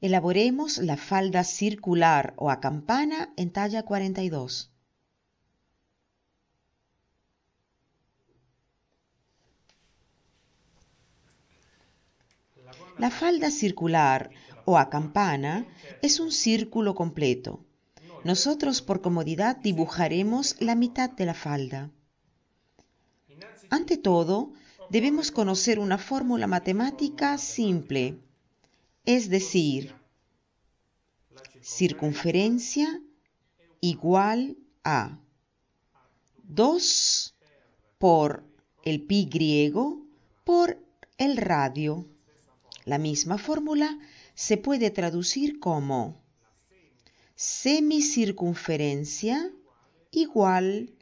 Elaboremos la falda circular o a campana en talla 42. La falda circular o a campana es un círculo completo. Nosotros por comodidad dibujaremos la mitad de la falda. Ante todo, debemos conocer una fórmula matemática simple, es decir, circunferencia igual a 2 por el pi griego por el radio. La misma fórmula se puede traducir como semicircunferencia igual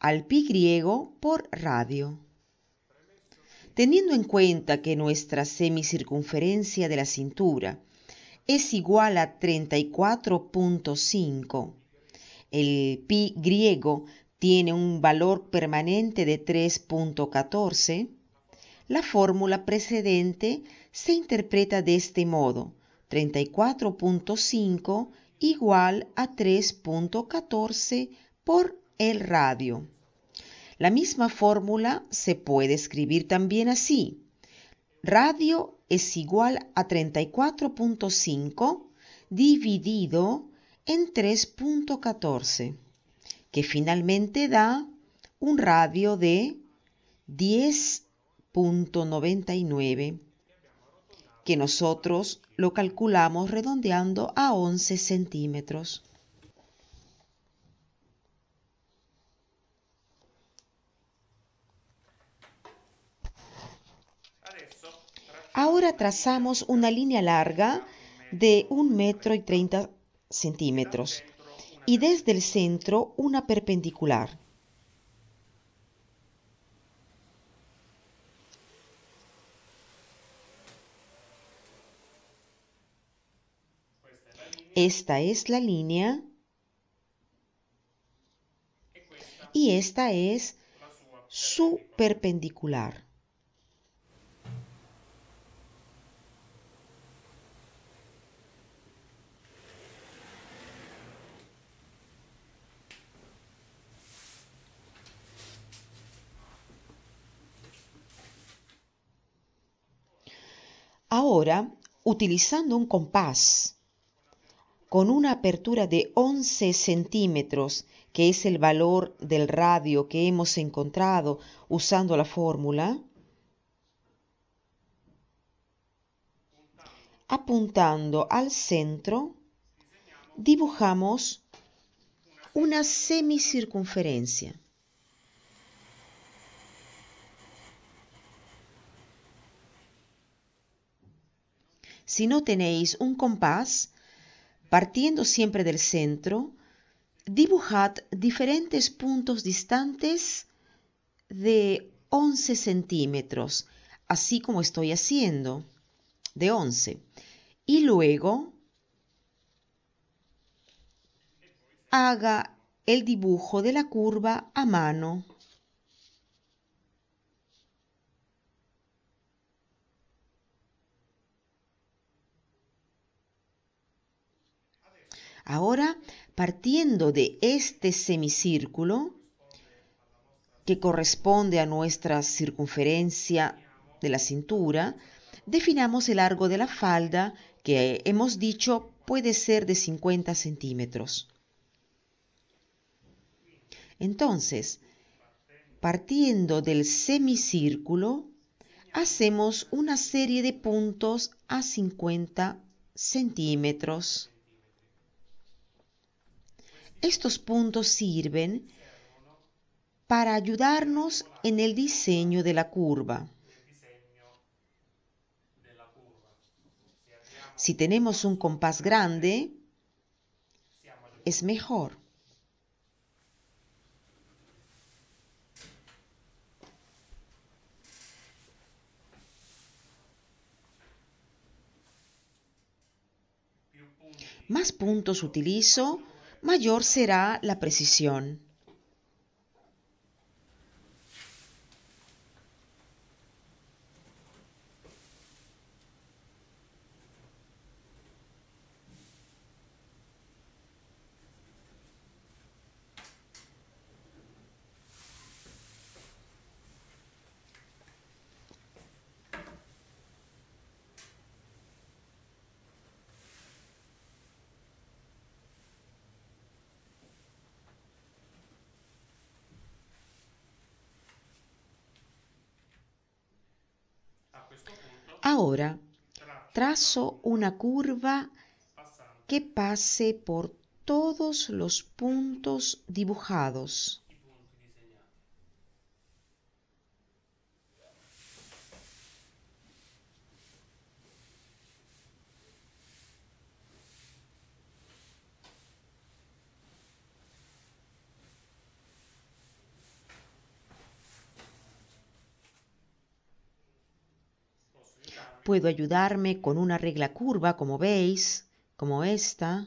al pi griego por radio. Teniendo en cuenta que nuestra semicircunferencia de la cintura es igual a 34.5, el pi griego tiene un valor permanente de 3.14, la fórmula precedente se interpreta de este modo, 34.5 igual a 3.14 por el radio. La misma fórmula se puede escribir también así. Radio es igual a 34.5 dividido en 3.14, que finalmente da un radio de 10.99, que nosotros lo calculamos redondeando a 11 centímetros. Ahora trazamos una línea larga de 1,30 m y desde el centro una perpendicular. Esta es la línea y esta es su perpendicular. Ahora, utilizando un compás con una apertura de 11 centímetros, que es el valor del radio que hemos encontrado usando la fórmula, apuntando al centro, dibujamos una semicircunferencia. Si no tenéis un compás, partiendo siempre del centro, dibujad diferentes puntos distantes de 11 centímetros, así como estoy haciendo, de 11. Y luego haga el dibujo de la curva a mano. Ahora, partiendo de este semicírculo, que corresponde a nuestra circunferencia de la cintura, definamos el largo de la falda, que hemos dicho puede ser de 50 centímetros. Entonces, partiendo del semicírculo, hacemos una serie de puntos a 50 centímetros. Estos puntos sirven para ayudarnos en el diseño de la curva. Si tenemos un compás grande, es mejor. Más puntos utilizo, mayor será la precisión. Ahora trazo una curva que pase por todos los puntos dibujados. Puedo ayudarme con una regla curva, como veis, como esta.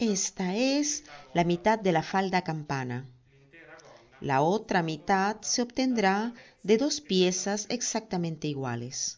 Esta es la mitad de la falda campana. La otra mitad se obtendrá de dos piezas exactamente iguales.